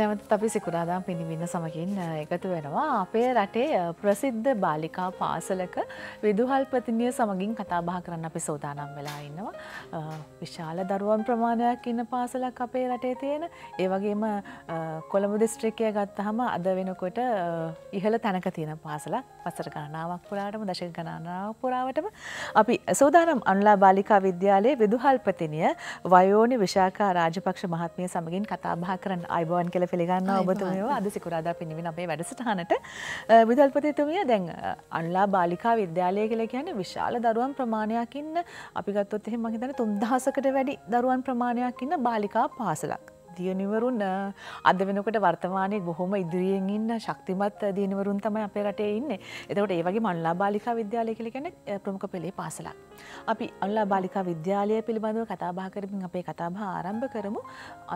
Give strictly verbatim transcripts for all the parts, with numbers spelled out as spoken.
නැවතත් අපි සිකුරාදා පිනිවින සමගින් එකතු වෙනවා අපේ රටේ ප්‍රසිද්ධ බාලිකා පාසලක විදුහල් ප්‍රතිනිය සමගින් කතා බහ කරන්න අපි සෝදානම් වෙලා ඉන්නවා විශාල දරුවන් ප්‍රමාණයක් ඉන්න පාසලක් අපේ රටේ තියෙන ඒ වගේම කොළඹ දිස්ත්‍රික්කය ගත්තාම අද වෙනකොට ඉහළ තැනක තියෙන පාසලක් වසර ගණනාවක් පුරාටම දශක ගණනාවක් පුරාවටම අපි සෝදානම් අනුලා බාලිකා විද්‍යාලයේ විදුහල් ප්‍රතිනිය වයෝනි විශාකා රාජපක්ෂ මහත්මිය සමගින් කතා බහ කරන්න අයබෝන් කෙල පිළිගන්නවා ඔබතුමියව අද සිකුරාදා පිනිවින අපේ වැඩසටහනට විදුහල්පතිතුමිය දැන් අනුලා බාලිකා විද්‍යාලය කියලා කියන්නේ විශාල දරුවන් ප්‍රමාණයක් ඉන්න අපි ගත්තොත් එහෙම මම හිතන්නේ තුන් දහසකට වැඩි දරුවන් ප්‍රමාණයක් ඉන්න බාලිකා පාසලක් දියණිවරුන් අද වෙනකොට වර්තමානයේ බොහොම ඉදිරියෙන් ඉන්න ශක්තිමත් දියණිවරුන් තමයි අපේ රටේ ඉන්නේ. එතකොට ඒ වගේම අනුලා බාලිකා විද්‍යාලය කියලා කියන්නේ ප්‍රමුඛ පෙළේ පාසලක්. අපි අනුලා බාලිකා විද්‍යාලය පිළිබඳව කතා බහ කරමින් අපේ කතා බහ ආරම්භ කරමු.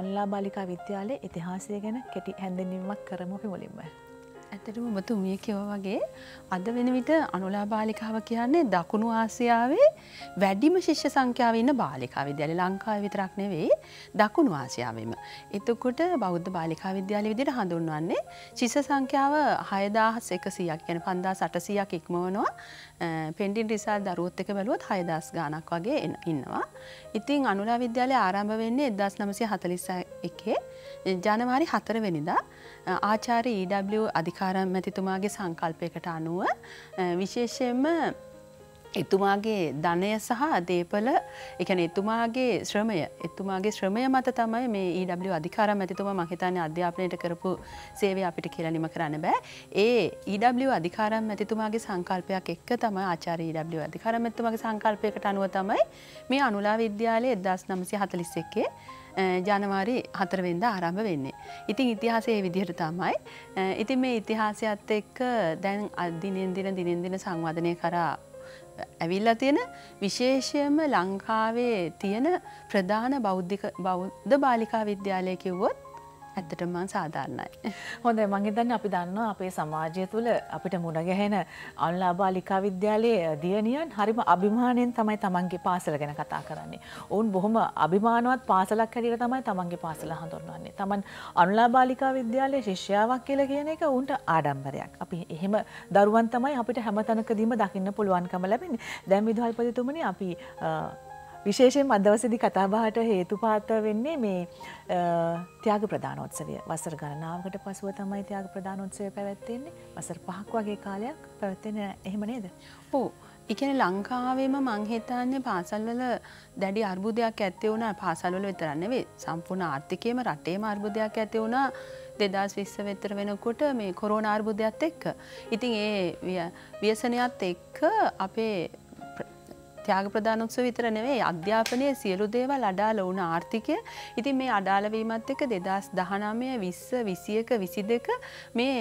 අනුලා බාලිකා විද්‍යාලයේ ඉතිහාසය ගැන කෙටි හැඳින්වීමක් කරමු අපි මුලින්ම. ඇත්තටම ඔබතුමිය කිව්වා වගේ අද වෙන විට අනුලා බාලිකාව කියන්නේ දකුණු ආසියාවේ වැඩිම ශිෂ්‍ය සංඛ්‍යාව ඉන්න බාලිකා විද්‍යාලය ලංකාවේ විතරක් නෙවෙයි දකුණු ආසියාවෙම. එතකොට බෞද්ධ බාලිකා විද්‍යාලය විදිහට හඳුන්වන්නේ ශිෂ්‍ය සංඛ්‍යාව හය දහස් එකසියයක් කියන්නේ පන්දාස් අටසියයක් ඉක්මවනවා. පෙන්ඩින් රිසාල් දරුවොත් එක බැලුවොත් හය දහස් ගාණක් වගේ ඉන්නවා. ඉතින් අනුලා විද්‍යාලය ආරම්භ වෙන්නේ එක්දහස් නවසිය හතළිස් එකේ ජනවාරි හතර වෙනිදා ආචාර්ය ඊ ඩබ්ලිව් අධිකාරම් මැතිතුමාගේ සංකල්පයකට අනුව විශේෂයෙන්ම එතුමාගේ ධනය සහ දේපල ඒ කියන්නේ එතුමාගේ ශ්‍රමය එතුමාගේ ශ්‍රමය මත තමයි මේ ඊ ඩබ්ලිව් අධිකාරම් මැතිතුමා මම හිතන්නේ අධ්‍යාපනයට කරපු සේවය අපිට කියලා නිම කරන්න බෑ. ඒ ඊ ඩබ්ලිව් අධිකාරම් මැතිතුමාගේ සංකල්පයක් එක්ක තමයි ආචාර්ය ඊ ඩබ්ලිව් අධිකාරම් මැතිතුමාගේ සංකල්පයකට අනුව තමයි මේ අනුලා විද්‍යාලයේ එක්දහස් නවසිය හතළිස් එකේ ජනවාරි හතර වෙනිදා ආරම්භ වෙන්නේ. ඉතින් ඉතිහාසයේ විදිහට තමයි. ඉතින් මේ ඉතිහාසයත් එක්ක දැන් දිනෙන් දින දිනෙන් දින සංවර්ධනය කරා ඇවිල්ලා තියෙන විශේෂයෙන්ම ලංකාවේ තියෙන ප්‍රධාන බෞද්ධ බෞද්ධ බාලිකා විද්‍යාලය කිව්වොත් ඇත්තටම මම සාධාරණයි. හොඳයි මම හිතන්නේ අපි දන්නවා අපේ සමාජය තුළ අපිට මුණ ගැහෙන අනුලා බාලිකා විද්‍යාලයේ දියණියන් හරිම අභිමාණයෙන් තමයි තමන්ගේ පාසල ගැන කතා කරන්නේ. ඔවුන් බොහොම අභිමානවත් පාසලක් හැටියට තමයි තමන්ගේ පාසල හඳුන්වන්නේ. තමන් අනුලා බාලිකා විද්‍යාලයේ ශිෂ්‍යාවක් කියලා කියන එක ඔවුන්ට ආඩම්බරයක්. අපි එහෙම දරුවන් තමයි අපිට හැමතැනකදීම දකින්න පුළුවන්කම ලැබෙන්නේ. දැන් විදුහල්පතිතුමනි අපි විශේෂයෙන් අද දවසේදී කතා බහට හේතුපාත වෙන්නේ මේ ත්‍යාග ප්‍රදානෝත්සවය. වසර ගණනාවකට පසුව තමයි ත්‍යාග ප්‍රදානෝත්සවය පැවැත්වෙන්නේ. වසර පහක් වගේ කාලයක් පැවැත්වෙන්නේ එහෙම නේද? ඔව්. ඒ කියන්නේ ලංකාවේම මං හිතන්නේ පාසල්වල දැඩි අර්බුදයක් ඇත්තේ වුණා. පාසල්වල විතරක් නෙවෙයි සම්පූර්ණ ආර්ථිකයේම රටේම අර්බුදයක් ඇත්තේ වුණා. දෙදහස් විස්ස විතර වෙනකොට මේ කොරෝනා අර්බුදයත් එක්ක. ඉතින් ඒ ව්‍යසනයත් එක්ක අපේ ත්‍යාග ප්‍රදානෝත්සවය විතර නෙවෙයි අධ්‍යාපනයේ සියලු දේවල් අඩාල වුණ ආර්ථිකය. ඉතින් මේ අඩාල වීමත් එක්ක දෙදහස් දහනවය, විස්ස, විසිඑක, විසිදෙක මේ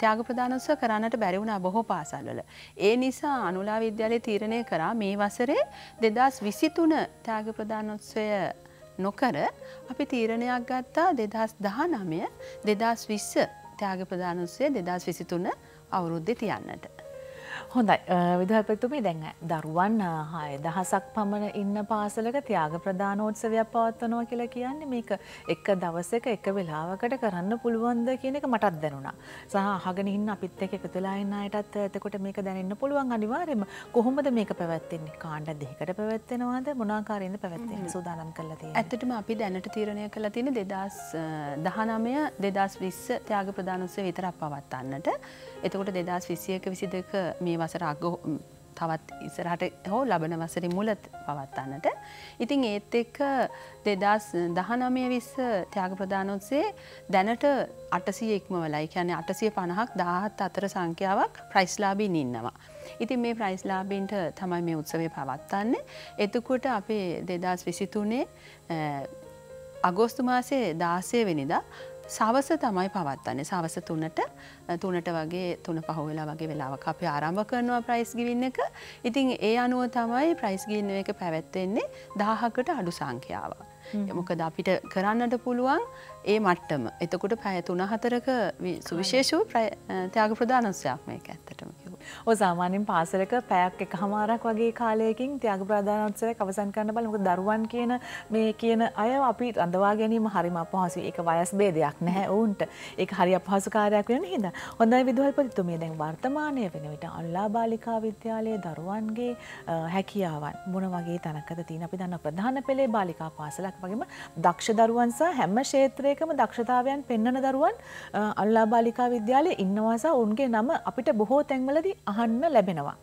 ත්‍යාග ප්‍රදානෝත්සව කරන්නට බැරි වුණා බොහෝ පාසල්වල. ඒ නිසා අනුලා විද්‍යාලය තීරණය කරා මේ වසරේ දෙදහස් විසිතුන ත්‍යාග ප්‍රදානෝත්සවය නොකර අපි තීරණයක් ගත්තා දෙදහස් දහනවය, දෙදහස් විස්ස ත්‍යාග ප්‍රදානෝත්සවය දෙදහස් විසිතුන අවුරුද්දේ තියන්නට. හොඳයි විදුහල්පතිතුමනි දැන් දරුවන් හය දහසක් පමණ ඉන්න පාසලක ත්‍යාග ප්‍රදානෝත්සවයක් පවත්වනවා කියලා කියන්නේ මේක එක දවසක එක වෙලාවකට කරන්න පුළුවන්ද කියන එක මටත් දැනුණා. සහ අහගෙන ඉන්න අපිත් එක්ක එකතු වෙලා ඉන්න අයටත් එතකොට මේක දැනෙන්න පුළුවන් අනිවාර්යයෙන්ම. කොහොමද මේක පැවැත්වෙන්නේ? කාණ්ඩ දෙකකට පැවැත්වෙනවද? මොන ආකාරයෙන්ද පැවැත්වෙන්නේ? සූදානම් කරලා තියෙන්නේ. ඇත්තටම අපි දැනට තීරණය කරලා තියෙන්නේ දෙදහස් දහනවය, දෙදහස් විස්ස ත්‍යාග ප්‍රදානෝත්සවය විතරක් පවත්වන්නට. එතකොට දෙදහස් විසිඑක, විසිදෙක මේ වසර අග තවත් ඉස්සරහට හෝ ලබන වසරේ මුල පවත්වන්නට. ඉතින් ඒත් එක්ක දෙදහස් දහනවය, විස්ස ත්‍යාග ප්‍රදානෝත්සවයේ දැනට අටසිය ඉක්මවලා. ඒ කියන්නේ අටසිය පනහක්, දහහත් අතර සංඛ්‍යාවක් ප්‍රයිස්ලාභීන් ඉන්නවා. ඉතින් මේ ප්‍රයිස්ලාභීන්ට තමයි මේ උත්සවය පවත්වන්නේ. එතකොට අපේ දෙදහස් විසිතුනේ අගෝස්තු මාසයේ දාසය වෙනිදා සවස තමයි පවත්වන්නේ. සවස තුනට තුනට වගේ තුන පහ වෙලා වගේ වෙලාවක අපි ආරම්භ කරනවා ප්‍රයිස් ගිවින් එක. ඉතින් ඒ අනුව තමයි ප්‍රයිස් ගිවින් එක පැවැත්වෙන්නේ දහහකට අඩු සංඛ්‍යාව. මොකද අපිට කරන්නට පුළුවන් ඒ මට්ටම. එතකොට පැය තුන හතරක සුවිශේෂ ත්‍යාග ප්‍රදානෝත්සවයක් මේක ඇත්තටම කිව්වොත්. सामान्य पासलक पैक हमारक वगे खाले कि त्याग प्रधानोत्सव अवसान करने वाले मुझे दरवान के न मैं के न आया अभी अंधवागे नहीं हरी माँ पहुँची एक वायस बेद आखने है उन्ट एक हरी अपहास कार्य क्यों नहीं था और नए विद्वाल पर तुम्हें देंगे वर्तमान है अपने बेटा अल्लाह बालिका विद्यालय दरवान के हैकियावान मुनवागे तनक तीन अपने दान प्रधान पहले बालिका पासलक वगे में दक्ष दरवान सा हम क्षेत्र के में दक्षताव्यान पेन्न दरवान अल्लाह बालिका विद्यालय इन्नवा सा उनके नाम අපිට බොහෝ තැන්වලදී අහන්න ලැබෙනවා.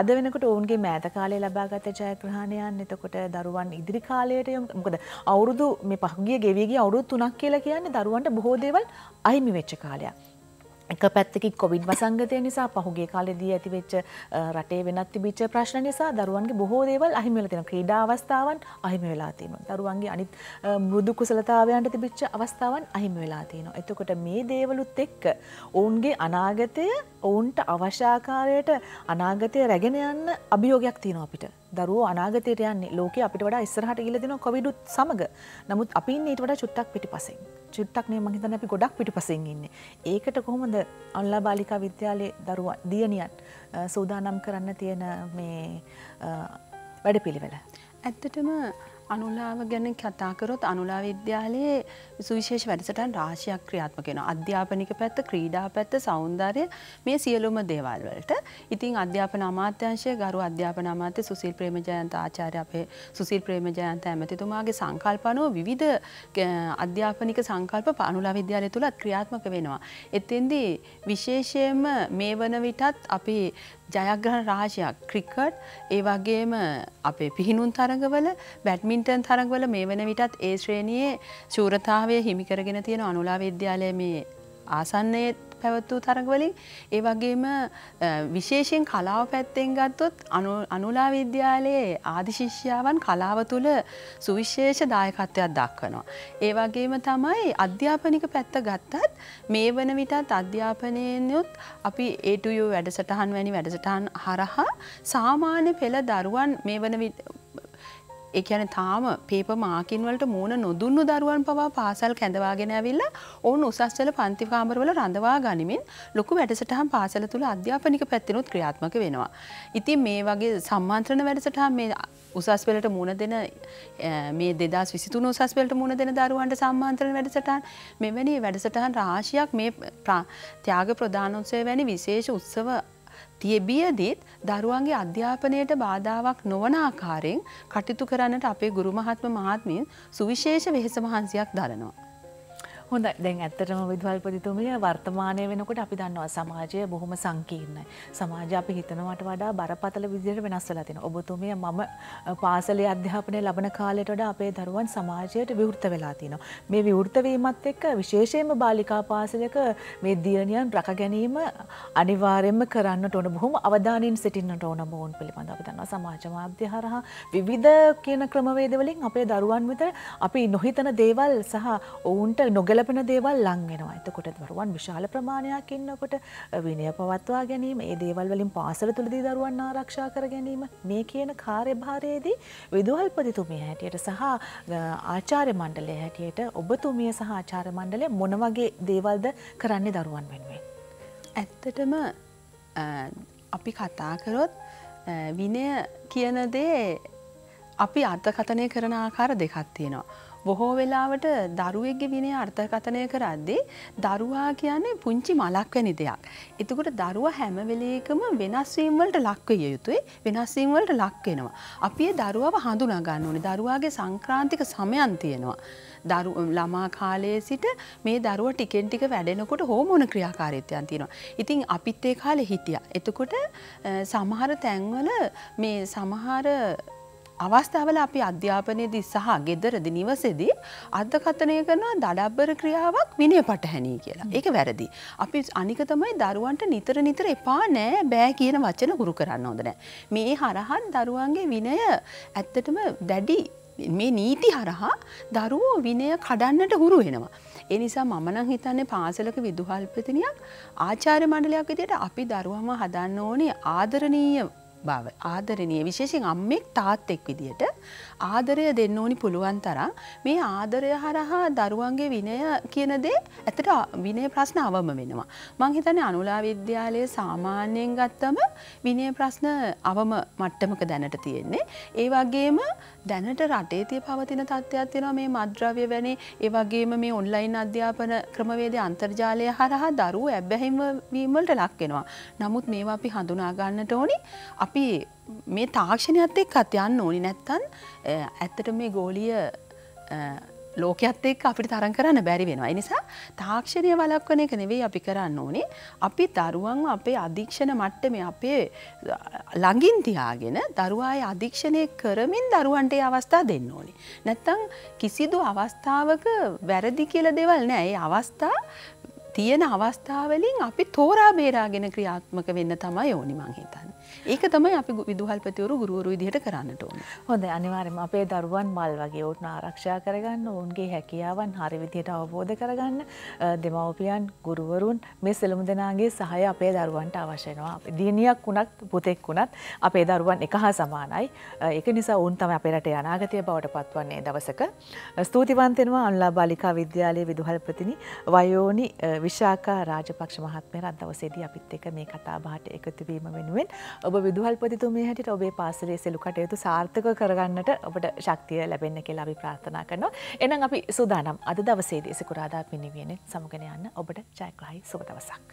අද වෙනකොට ඔවුන්ගේ මෑත කාලයේ ලබාගත ජයග්‍රහණයන් එතකොට දරුවන් ඉදිරි කාලයට මොකද අවුරුදු මේ පහුගිය ගෙවි ගිය අවුරුදු තුනක් කියලා කියන්නේ දරුවන්ට බොහෝ දේවල් අහිමි වෙච්ච කාලයක්. එක පැත්තකින් කොවිඩ් වසංගතය නිසා පහුගිය කාලෙදී ඇතිවෙච්ච රටේ වෙනත් තිබිච්ච ප්‍රශ්න නිසා දරුවන්ගේ බොහෝ දේවල් අහිමි වෙලා තියෙනවා. ක්‍රීඩා අවස්ථාවන් අහිමි වෙලා තියෙනවා. දරුවන්ගේ අනිත් මෘදු කුසලතාවයන්ට තිබිච්ච අවස්ථාවන් අහිමි වෙලා තියෙනවා. එතකොට මේ දේවලුත් එක්ක ඔවුන්ගේ අනාගතය ඔවුන්ට අවශ්‍ය ආකාරයට අනාගතය රැගෙන යන්න අභියෝගයක් තියෙනවා අපිට. දරුවෝ අනාගතයට යන්නේ ලෝකේ අපිට වඩා ඉස්සරහට ගිහිල්ලා දෙනවා කොවිඩුත් සමග. නමුත් අපි ඉන්නේ ඊට වඩා චුට්ටක් පිටිපස්සෙන්. චුට්ටක් නේ මං හිතන්නේ අපි ගොඩක් පිටිපස්සෙන් ඉන්නේ. ඒකට කොහොමද අල්ලා බාලිකා විද්‍යාලයේ දරුවා දියණියන් සෝදානම් කරන්න තියෙන මේ වැඩපිළිවෙල? ඇත්තටම අනුලාව ගැන කතා කරොත් අනුලා විද්‍යාලයේ සුවිශේෂ වැඩසටහන් රාශියක් ක්‍රියාත්මක වෙනවා. අධ්‍යාපනික පැත්ත, ක්‍රීඩා පැත්ත, සෞන්දර්ය මේ සියලුම දේවල් වලට. ඉතින් අධ්‍යාපන අමාත්‍යාංශය ගරු අධ්‍යාපන අමාත්‍ය සුසිල් ප්‍රේමජයන්ත ආචාර්ය අපේ සුසිල් ප්‍රේමජයන්ත ඇමතිතුමාගේ සංකල්ප අනුව විවිධ අධ්‍යාපනික සංකල්ප අනුලා විද්‍යාලය තුල ක්‍රියාත්මක වෙනවා. එතෙන්දී විශේෂයෙන්ම මේ වන විටත් අපි ජයග්‍රහණ රාශියක් ක්‍රිකට් ඒ වගේම අපේ පිහිනුම් තරඟවල බැඩ්මින්ටන් තරඟවල මේ වෙන විටත් ඒ ශ්‍රේණියේ ශූරතාවය හිමි කරගෙන තියෙන අනුලා විද්‍යාලයේ මේ ආසන්නයේ පැවතු තරඟවලින් ඒ වගේම විශේෂයෙන් කලාව පැත්තෙන් ගත්තොත් අනුලා විද්‍යාලයේ ආදි ශිෂ්‍යාවන් කලාව තුල සුවිශේෂ දායකත්වයක් දක්වනවා. ඒ වගේම තමයි අධ්‍යාපනික පැත්ත ගත්තත් මේ වන විටත් අධ්‍යාපනයේනොත් අපි A to U වැඩසටහන් වැනි වැඩසටහන් හරහා සාමාන්‍ය පෙළ දරුවන් මේ වන විට ඒ කියන්නේ තාම පේපර් මාකින් වලට මූණ නොදුන්නු දරුවන් පවා පාසල් කැඳවාගෙන ඇවිල්ලා ඔවුන් උසස් පෙළ පන්ති කාමරවල රඳවා ගනිමින් ලොකු වැඩසටහන් පාසල තුල අධ්‍යාපනික පැත්තෙනුත් ක්‍රියාත්මක වෙනවා. ඉතින් මේ වගේ සම්මන්ත්‍රණ වැඩසටහන් මේ උසස් පෙළට මූණ දෙන මේ දෙදාස් විසි තුන උසස් පෙළට මූණ දෙන දරුවන්ට සම්මන්ත්‍රණ වැඩසටහන් මෙවැනි වැඩසටහන් රාශියක් මේ ත්‍යාග ප්‍රදානෝත්සවය වැනි විශේෂ උත්සව තිබියදීත් දරුවන්ගේ අධ්‍යාපනයට බාධාවක් නොවන ආකාරයෙන් කටයුතු කරන්නට අපේ ගුරු මහත්ම මහත්මීන් සුවිශේෂ වෙහෙස මහන්සියක් දරනවා. හොඳයි. දැන් ඇත්තටම විදුහල්පතිතුමිය වර්තමානයේ වෙනකොට අපි දන්නවා සමාජය බොහොම සංකීර්ණයි. සමාජය අපි හිතනවට වඩා බරපතල විදිහට වෙනස් වෙලා තියෙනවා. ඔබතුමිය මම පාසලේ අධ්‍යාපනය ලබන කාලයට වඩා අපේ දරුවන් සමාජයට විවෘත වෙලා තිනවා. මේ විවෘත වීමත් එක්ක විශේෂයෙන්ම බාලිකා පාසලක මේ දියණියන් රැක ගැනීම අනිවාර්යයෙන්ම කරන්නට ඕන. බොහොම අවධානයෙන් සිටින්නට ඕන මොවුන් පිළිබඳව අපි දන්නවා සමාජ මාධ්‍ය හරහා විවිධ කියන ක්‍රමවේද වලින් අපේ දරුවන් වෙත අපි නොහිතන දේවල් සහ ඔවුන්ට නොගැලපෙන ලැබෙන දේවල් ලං වෙනවා. එතකොට දරුවන් විශාල ප්‍රමාණයක් ඉන්නකොට විනය පවත්වා ගැනීම, ඒ දේවල් වලින් පාසල තුලදී දරුවන් ආරක්ෂා කර ගැනීම මේ කියන කාර්යභාරයේදී විදුහල්පතිතුමිය හැටියට සහ ආචාර්ය මණ්ඩලය හැටියට ඔබතුමිය සහ ආචාර්ය මණ්ඩලය මොන වගේ දේවල්ද කරන්නේ දරුවන් වෙනුවෙන්? ඇත්තටම අපි කතා කරොත් විනය කියන දේ අපි අර්ථකථනය කරන ආකාර දෙකක් තියෙනවා. බොහෝ වෙලාවට දරුවෙක්ගේ විනය අර්ථකථනය කරද්දී දරුවා කියන්නේ පුංචි මලක් වැනි දෙයක්. එතකොට දරුවා හැම වෙලේකම වෙනස් වීම් වලට ලක් විය යුතුයි. වෙනස් වීම් වලට ලක් වෙනවා. අපි ඒ දරුවව හඳුනා ගන්න ඕනේ. දරුවාගේ සංක්‍රාන්තික සමයන් තියෙනවා. දරු ළමා කාලයේ සිට මේ දරුවා ටිකෙන් ටික වැඩෙනකොට හෝමෝන ක්‍රියාකාරීත්වයන් තියෙනවා. ඉතින් අපිත් ඒ කාලේ හිටියා. එතකොට සමහර තැන්වල මේ සමහර අවස්ථාවල අපි අධ්‍යාපනයේදී සහ ගෙදරදී නිවසේදී අර්ථකථනය කරන දඩබ්බර ක්‍රියාවක් විනය පටහැනි කියලා. ඒක වැරදි. අපි අනික තමයි දරුවන්ට නිතර නිතර එපා නෑ බෑ කියන වචන හුරු කරන්න හොඳ නෑ. මේ හරහා දරුවන්ගේ විනය ඇත්තටම දැඩි මේ නීති හරහා දරුවෝ විනය කඩන්නට හුරු වෙනවා. ඒ නිසා මම නම් හිතන්නේ පාසලක විදුහල්පතිනියක් ආචාර්ය මණ්ඩලයක් විදියට අපි දරුවම හදන්න ඕනේ ආදරණීය බව. ආදරණීය විශේෂයෙන් අම්මෙක් තාත්තෙක් විදියට ආදරය දෙන්න ඕනි පුළුවන් තරම් මේ ආදරය හරහා දරුවන්ගේ විනය කියන දේ ඇත්තට විනය ප්‍රශ්න අවම වෙනවා. මම හිතන්නේ අනුලා විද්‍යාලයේ සාමාන්‍යයෙන් ගත්තම විනය ප්‍රශ්න අවම මට්ටමක දැනට තියෙන්නේ. ඒ වගේම දැනට රටේ තිය පවතින තත්ත්වයක් තියෙනවා මේ මද්ද්‍රව්‍ය වැනි ඒ වගේම මේ ඔන්ලයින් අධ්‍යාපන ක්‍රමවේදයේ අන්තර්ජාලය හරහා දරුවෝ ඇබ්බැහිම වීම වලට ලක් වෙනවා. නමුත් මේවා අපි හඳුනා ගන්නට ඕනි. අපි මේ තාක්ෂණයත් එක්කත් යන්න ඕනි නැත්තම් ඇත්තට මේ ගෝලීය ලෝකයේත් එක්ක අපිට තරම් කරන්න බැරි වෙනවා. ඒ නිසා තාක්ෂණීය වළක්වන එක නෙවෙයි අපි කරන්න ඕනේ. අපි දරුවන්ව අපේ අධීක්ෂණ මට්ටමේ අපේ ළඟින් තියාගෙන දරුවාගේ අධීක්ෂණය කරමින් දරුවන්ට ඒ අවස්ථාව දෙන්න ඕනේ. නැත්තම් කිසිදු අවස්ථාවක වැරදි කියලා දේවල් නැහැ. ඒ අවස්ථා තියෙන අවස්ථාවලින් අපි තෝරා බේරාගෙන ක්‍රියාත්මක වෙන්න තමයි ඕනි මං හිතන්නේ. ඒක තමයි අපි විදුහල්පතිවරු ගුරුවරු විදිහට කරන්නට ඕනේ. හොඳයි අනිවාර්යයෙන්ම අපේ දරුවන් මල් වගේ උන් ආරක්ෂා කරගන්න, ඔවුන්ගේ හැකියාවන් හරි විදිහට අවබෝධ කරගන්න දෙමව්පියන් ගුරුවරුන් මේ සෙලමු දෙනාගේ සහාය අපේ දරුවන්ට අවශ්‍ය වෙනවා. දියණියක් වුණත් පුතෙක් වුණත් අපේ දරුවන් එක හා සමානයි. ඒක නිසා උන් තමයි අපේ රටේ අනාගතය බවට පත්වන්නේ දවසක. ස්තුතිවන්ත වෙනවා අනුලා බාලිකා විද්‍යාලයේ විදුහල්පතිනි වයෝනි විශාකා රාජපක්ෂ මහත්මයා අදවසේදී අපිත් එක්ක මේ කතා බහට එකතු වීම වෙනුවෙන් ඔබ විදුහල්පතිතුමිය හැටියට ඔබේ පාසලේ සෙලු කටයුතු සාර්ථක කරගන්නට ඔබට ශක්තිය ලැබෙන්න කියලා අපි ප්‍රාර්ථනා කරනවා. එහෙනම් අපි සූදානම් අද දවසේදී සිකුරාදා පින්නිවියෙන් සමුගෙන යන්න. ඔබට ජයග්‍රහයි සුබ දවසක්.